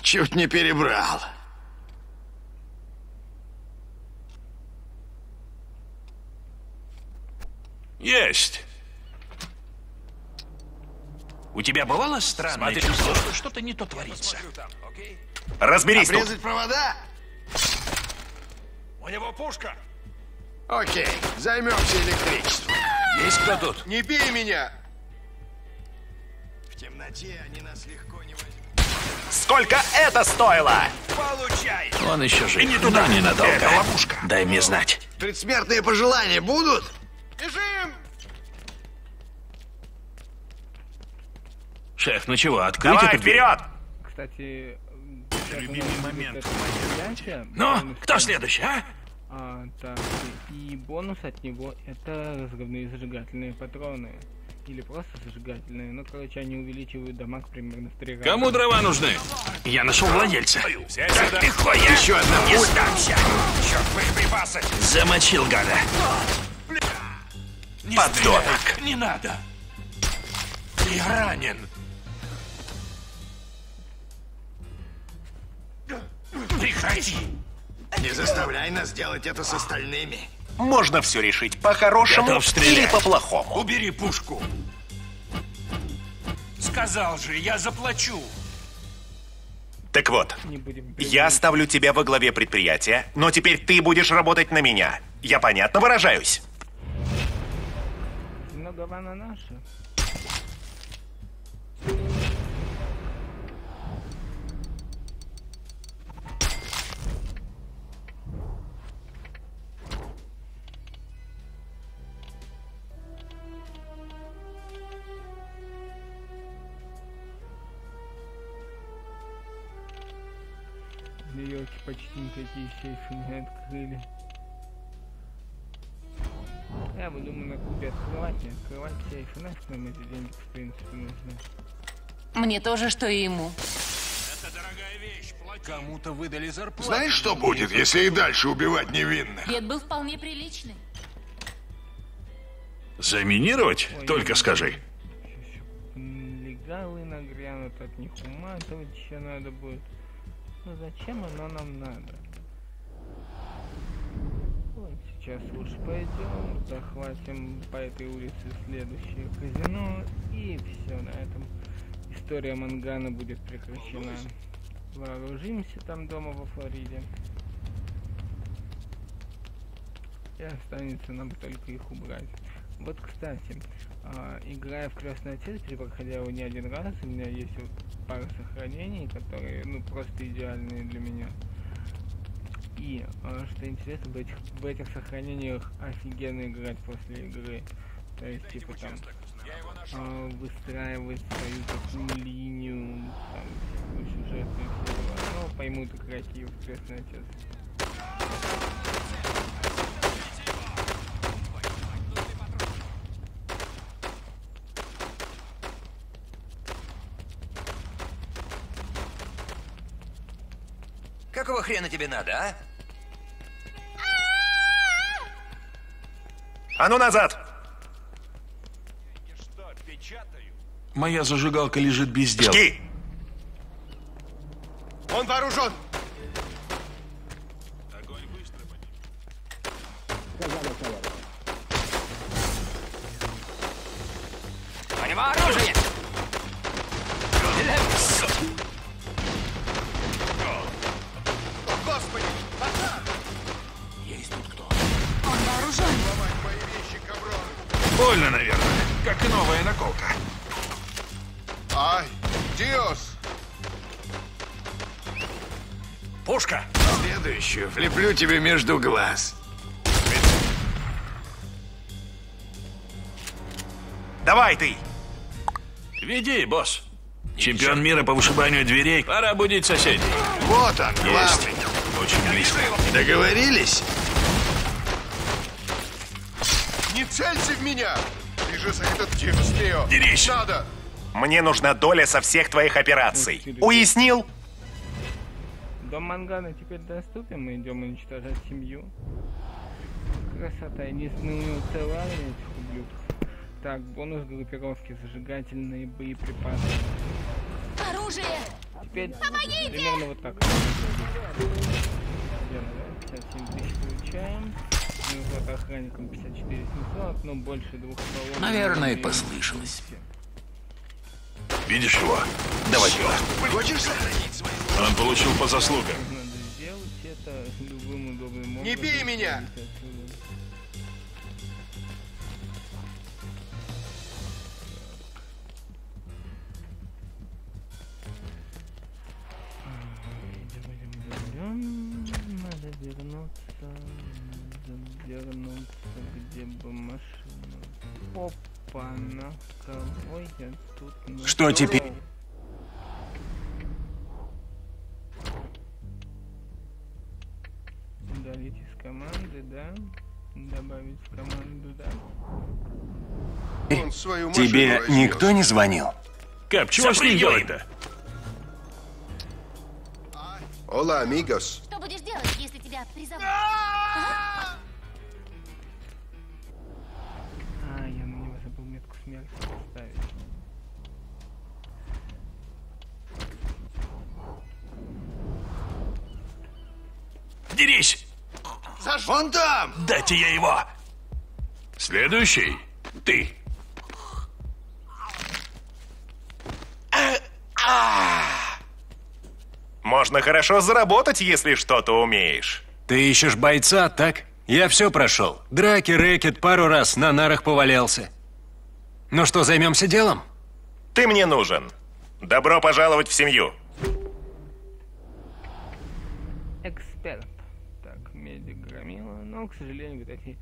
Чуть не перебрал. Есть. У тебя бывало странное чувство, что что-то не то творится? Разберись. Обрезать провода? У него пушка. Окей, займемся электричеством. Есть кто тут? Не бей меня. В темноте они нас легко не возьмут. Сколько это стоило? Получай. Он еще жив. И не туда, не надолго. Это ловушка. Дай мне знать. Предсмертные пожелания будут? Бежим! Шеф, ну чего, открыть Давай, эту дверь? Вперед! Кстати, любимый момент. Ну, кто следующий, а? а? Так, и бонус от него это разрывные зажигательные патроны. Или просто зажигательные. Ну, короче, они увеличивают дамаг примерно в три раза. Кому дрова нужны? Я нашел владельца. Как ты ходишь? Еще одна. Не сдамся! Черт, боеприпасы! Замочил, гада. Не подонок! Не надо! Я ранен! Прекрати! Не заставляй нас делать это с остальными. Можно все решить по-хорошему или по-плохому. Убери пушку. Сказал же, я заплачу. Так вот, я ставлю тебя во главе предприятия, но теперь ты будешь работать на меня. Я понятно выражаюсь? Гавана наша. Веревки почти никакие сейфы не открыли. Я бы думаю на Кубе открывать и открывать сейфы. Нафиг нам эти деньги в принципе нужны. Мне тоже, что и ему. Это дорогая вещь. Кому-то выдали зарплату. Знаешь, что будет, если и дальше убивать невинных? Дед был вполне приличный. Заминировать? Ой, только скажи. вандалы нагрянут, от них уматывать еще надо будет. Но зачем оно нам надо? Вот сейчас лучше пойдем, захватим по этой улице следующее казино, и все, на этом история Мангана будет прекращена. Вооружимся там дома во Флориде. И останется нам только их убрать. Вот, кстати, э, играя в Крестный отец, я проходя его не один раз, у меня есть вот пара сохранений, которые, ну, просто идеальные для меня. И, э, что интересно, в этих, в этих сохранениях офигенно играть после игры. То есть, типа, там, э, выстраивать свою такую линию, там, всякую сюжетную всего. Но поймут игроки в Крестный отец. Какого хрена тебе надо, а? А ну назад! Моя зажигалка лежит без дела. Жди! Он вооружен! У него оружие! Больно, наверное, как и новая наколка. Ай, диос! Пушка! Следующую влеплю тебе между глаз. Давай ты! Веди, босс. Чемпион мира по вышибанию дверей. Пора будить соседей. Вот он, главный. Очень близко. Договорились? Не целься в меня! Ты же за этот тип слева! Дерись! Надо! Мне нужна доля со всех твоих операций. Уяснил? Дом Мангана теперь доступен, мы идем уничтожать семью. Красота, единственный товар этих ублюдков. Так, бонус группировки, зажигательные боеприпасы. Оружие! Теперь помогите! Примерно вот так. Сейчас семь тысяч получаем. Охранником пятьдесят четыре семьсот, но больше двух полов. Наверное, послышалось. Видишь его? Давай его. Он получил по заслугам. Надо сделать это любым удобным образом. Не бей меня! Надо вернуться. Вернуться, где бы машина. Опа, на кого я тут нашел? Что теперь? Удалить из команды, да? Добавить в команду, да? Тебе никто не звонил? Кап, чего с ним делать-то? Ола, амигос. Что будешь делать, если тебя призовут? Ставить. Дерись! Заж... Вон там! Дайте я его! Следующий ты. Можно хорошо заработать, если что-то умеешь. Ты ищешь бойца, так? Я все прошел. Драки, рэкет, пару раз на нарах повалялся. Ну что, займемся делом? Ты мне нужен. Добро пожаловать в семью. Эксперт. Так, медик громила, но, к сожалению, вот эти...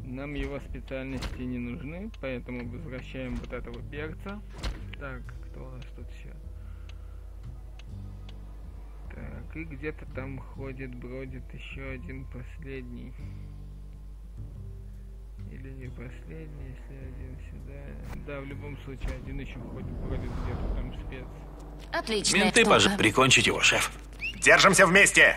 нам его специальности не нужны, поэтому возвращаем вот этого перца. Так, кто у нас тут еще? Так, и где-то там ходит, бродит еще один последний. Или не последний, если один сюда. Да, в любом случае, один еще ходит, ходит где-то там спец. Отлично. Менты, пожалуйста, прикончить его, шеф. Держимся вместе!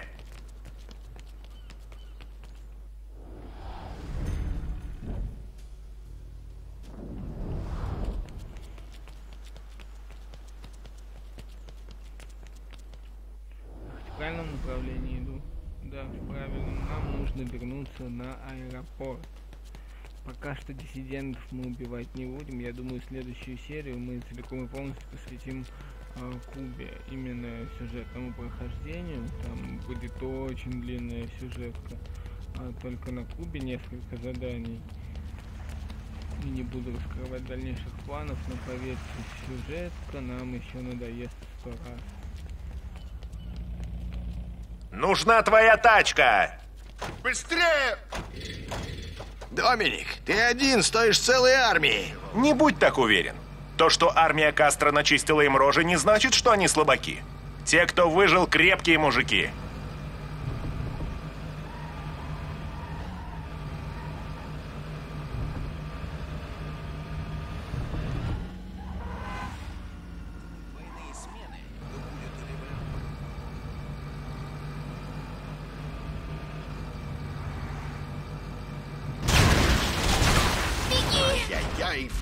правильном направлении иду. Да, правильно. Нам нужно вернуться на аэропорт. Пока что диссидентов мы убивать не будем. Я думаю, следующую серию мы целиком и полностью посвятим э, Кубе. Именно сюжетному прохождению. Там будет очень длинная сюжетка. А только на Кубе несколько заданий. И не буду раскрывать дальнейших планов, но поверьте, сюжетка нам еще надоест сто раз. Нужна твоя тачка! Быстрее! Доминик, ты один стоишь целой армии. Не будь так уверен. То, что армия Кастро начистила им рожи, не значит, что они слабаки. Те, кто выжил, крепкие мужики.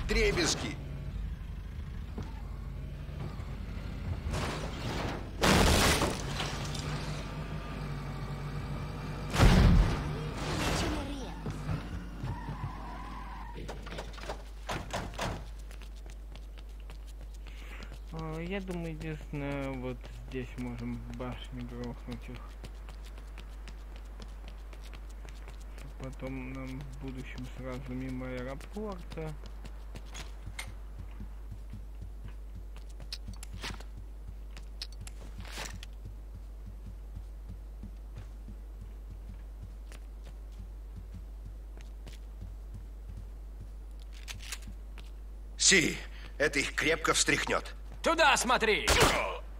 Требезги. Я думаю, единственное, вот здесь можем в башне грохнуть их. Потом нам в будущем сразу мимо аэропорта. Си, это их крепко встряхнет. Туда смотри!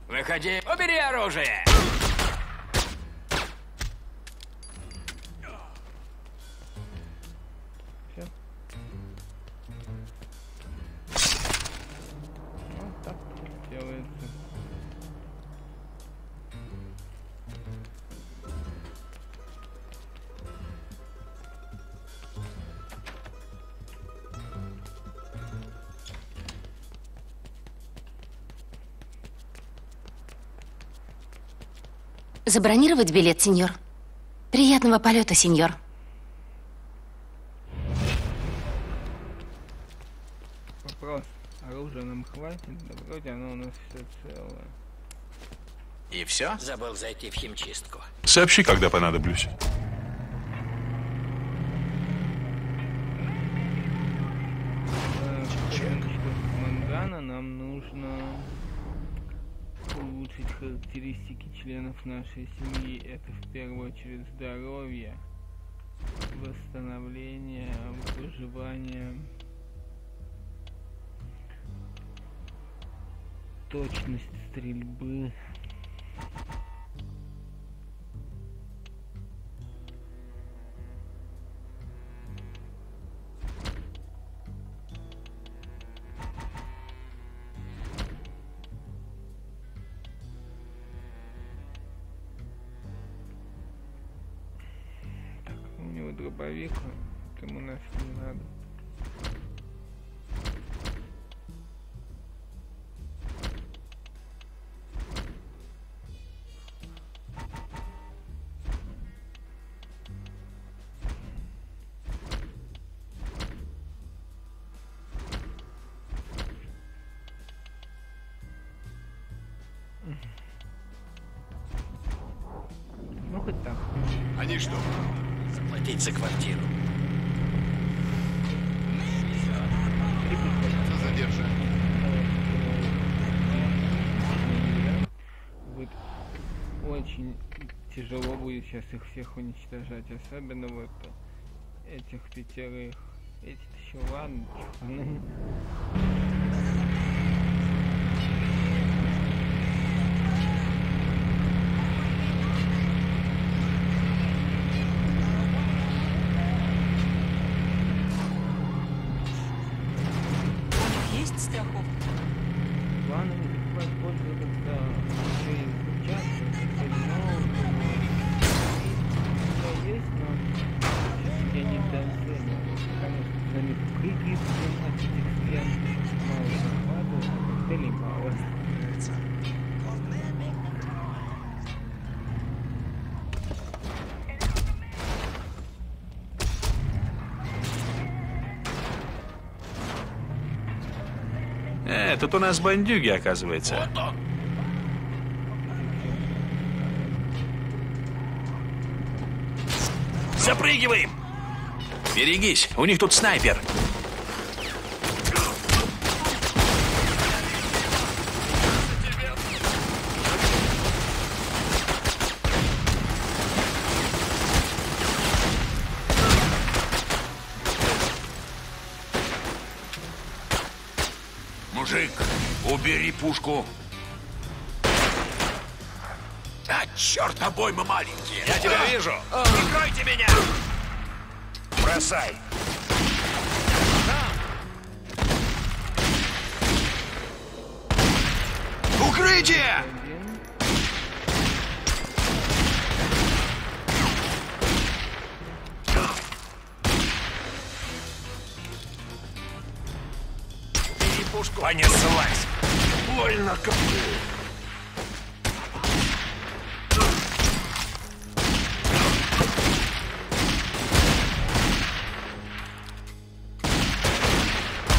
Выходи, убери оружие! Забронировать билет, сеньор. Приятного полета, сеньор. Вопрос. Оружия нам хватит? Да вроде оно у нас все целое. И все? Забыл зайти в химчистку. Сообщи, когда понадоблюсь. Мангано нам нужно... улучшить характеристики членов нашей семьи. Это в первую очередь здоровье, восстановление, выживание, точность стрельбы. Дробовик, этому нафиг не надо. Ну хоть так. Они что? Заплатить за квартиру. Задержи. Вот очень тяжело будет сейчас их всех уничтожать, особенно вот этих пятерых. Эти еще ладно, чуханы. Э, тут у нас бандюги, оказывается. Запрыгиваем! Берегись, у них тут снайпер. Мужик, убери пушку. А, черт, обоймы маленькие. Я тебя а? вижу. А? Прикройте меня. Бросай. А? Укрытие! Понеслась! Больно как ты!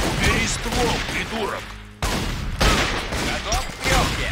Убери ствол, придурок! Готов к пьёмке!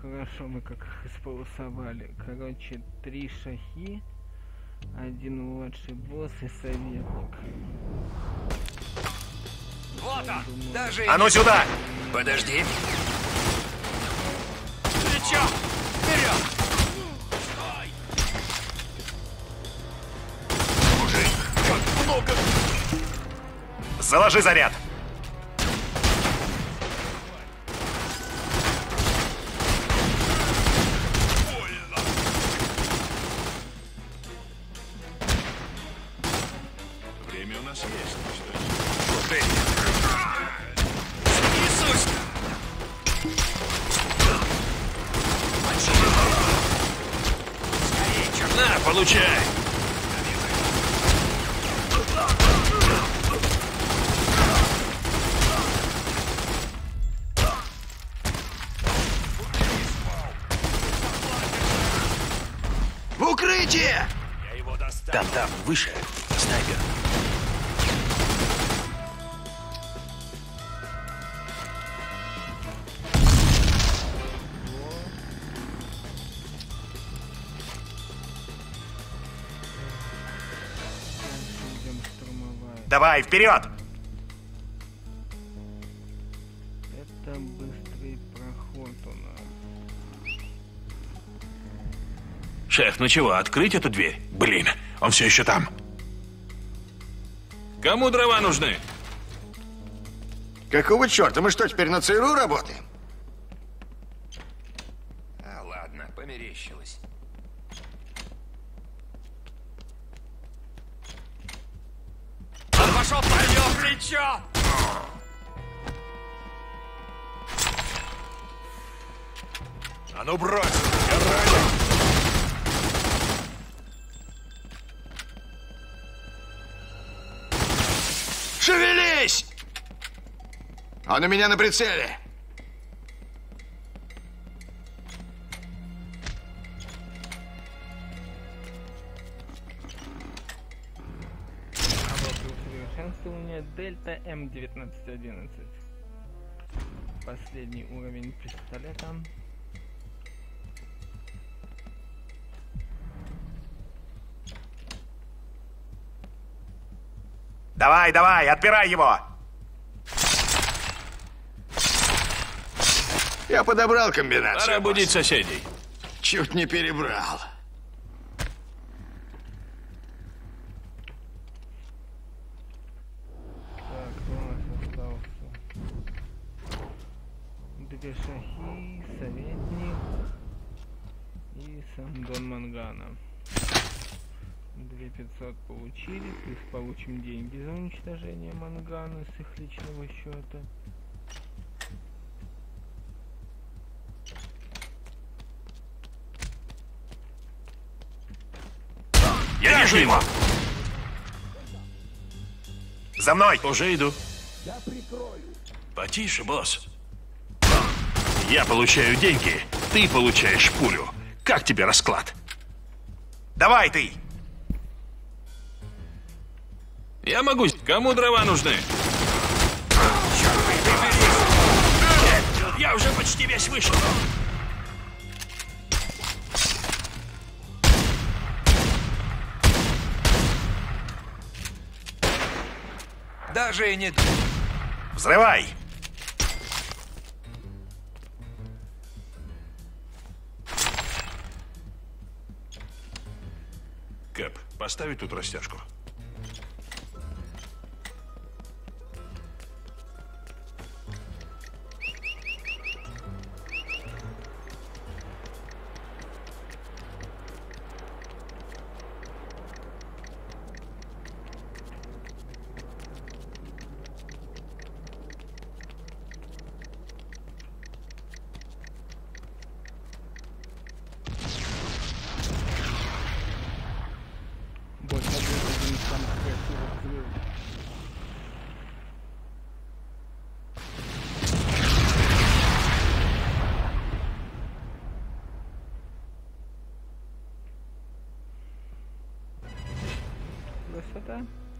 Хорошо, мы как их исполосовали. Короче, три шахи, один младший босс и советник. Вот он! Думаю... Даже... А ну сюда! Подожди! Плечо! Вперед! Стой! Мужик, как много! Заложи заряд! Давай, вперед! Это быстрый проход у нас. Шеф, ну чего, открыть эту дверь? Блин, он все еще там. Кому дрова нужны? Какого черта? Мы что, теперь на ЦРУ работаем? А, ладно, померещилось. Пошел, пойдем, плечо! А ну брось! Я ранен! Шевелись! Он у меня на прицеле! Дельта М девятнадцать одиннадцать. Последний уровень пистолета. Давай, давай, отпирай его! Я подобрал комбинацию. Пора будить соседей. Чуть не перебрал. Шахи, советник и сам Дон Мангана. две тысячи пятьсот получили, плюс получим деньги за уничтожение Мангана с их личного счета. Я вижу его! За мной! Уже иду. Я прикрою. Потише, босс. Я получаю деньги, ты получаешь пулю. Как тебе расклад? Давай ты! Я могу... Кому дрова нужны? Черт, я уже почти весь вышел. Даже и не... Взрывай! Кэп, поставь тут растяжку.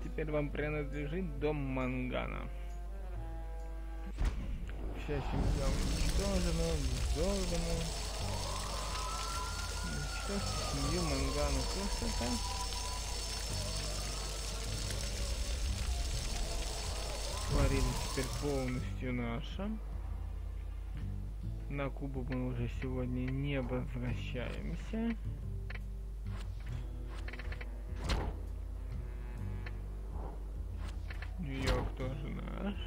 Теперь вам принадлежит дом Мангана. Вся семья уничтожена, взорвана. Уничтожьте семью Мангана. Красота. Флорида теперь полностью наша. На Кубу мы уже сегодня не возвращаемся. Нью-Йорк тоже наш.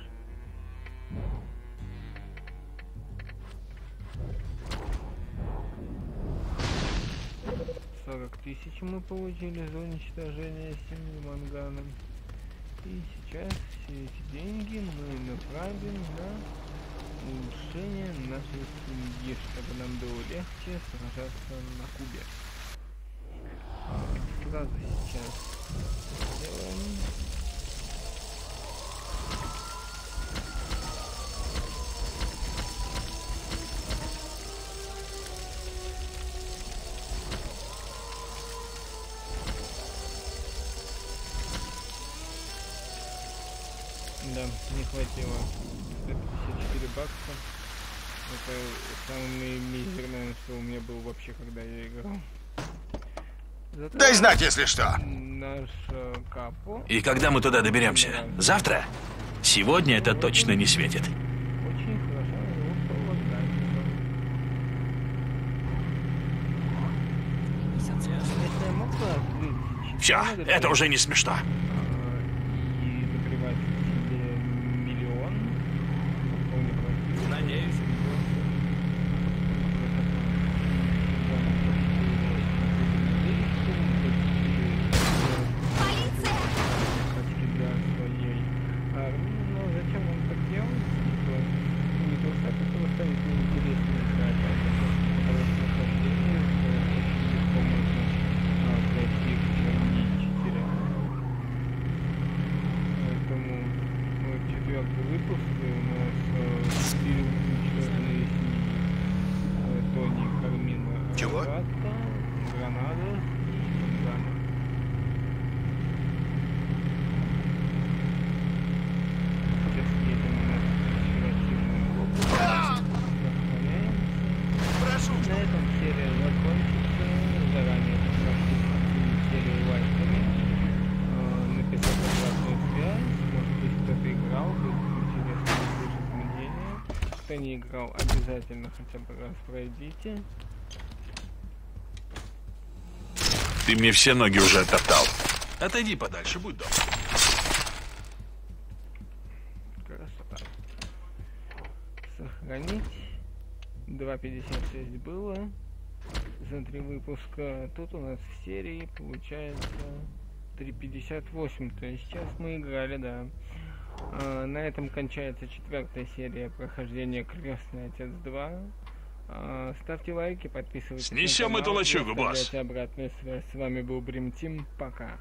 сорок тысяч мы получили за уничтожение семьи Мангана. И сейчас все эти деньги мы направим на улучшение нашей семьи, чтобы нам было легче сражаться на Кубе. Сразу сейчас сделаем... Да, не хватило сто пятьдесят четыре бакса. Это самое мизерное, что у меня было вообще, когда я играл. Зато дай знать, если что. Наш капо. И когда мы туда доберемся? Да. Завтра? Сегодня это точно не светит. Очень хорошо его полагается. Все, это уже не смешно. Не играл, обязательно хотя бы раз пройдите. Ты мне все ноги уже оттоптал. Отойди подальше, будь добр. Красота. Сохранить. два пятьдесят шесть было. за три выпуска. Тут у нас в серии получается три пятьдесят восемь, то есть сейчас мы играли, да. А, на этом кончается четвертая серия прохождения Крестный отец два. А, ставьте лайки, подписывайтесь. Снесем эту лачугу, босс. Обратную связь. С вами был Брим Тим. Пока.